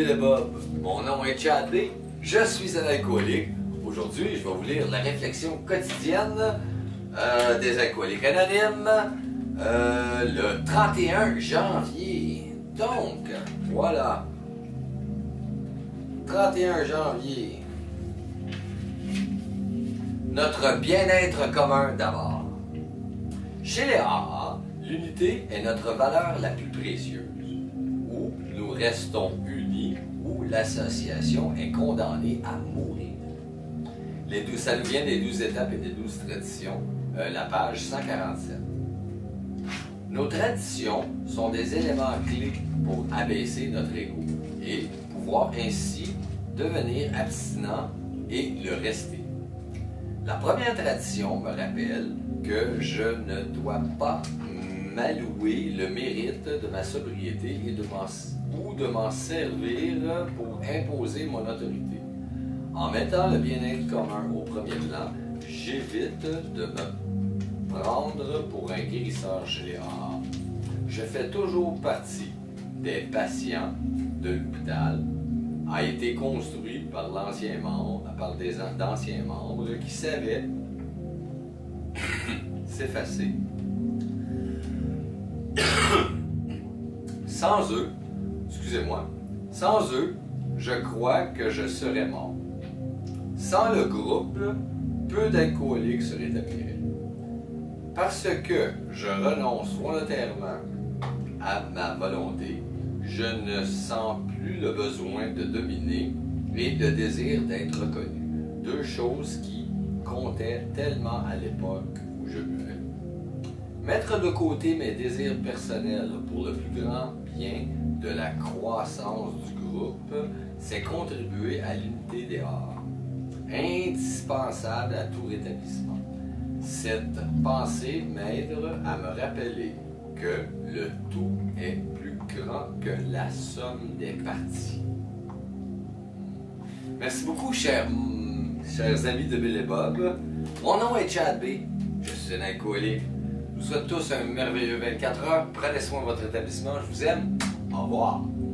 Bill et Bob. Mon nom est Chad B. Je suis un alcoolique. Aujourd'hui, je vais vous lire la réflexion quotidienne des Alcooliques Anonymes le 31 janvier. Donc, voilà. 31 janvier. Notre bien-être commun d'abord. Chez les AA, l'unité est notre valeur la plus précieuse. Où nous restons unis, où l'association est condamnée à mourir. Ça nous vient des 12 étapes et des 12 traditions, la page 147. Nos traditions sont des éléments clés pour abaisser notre ego et pouvoir ainsi devenir abstinent et le rester. La première tradition me rappelle que je ne dois pas m'allouer le mérite de ma sobriété et de m'en servir pour imposer mon autorité. En mettant le bien-être commun au premier plan, j'évite de me prendre pour un guérisseur géant. Je fais toujours partie des patients de l'hôpital, a été construit par d'anciens membres qui savaient s'effacer. Sans eux, je crois que je serais mort. Sans le groupe, peu d'alcooliques se rétabliraient. Parce que je renonce volontairement à ma volonté, je ne sens plus le besoin de dominer et le désir d'être reconnu. Deux choses qui comptaient tellement à l'époque où je buvais. Mettre de côté mes désirs personnels pour le plus grand bien de la croissance du groupe, c'est contribuer à l'unité des arts, indispensable à tout rétablissement. Cette pensée m'aide à me rappeler que le tout est plus grand que la somme des parties. Merci beaucoup, chers amis de Bill et Bob. Mon nom est Chad B. Je suis un alcoolique. Je vous souhaite tous un merveilleux 24 heures. Prenez soin de votre établissement. Je vous aime. Au revoir.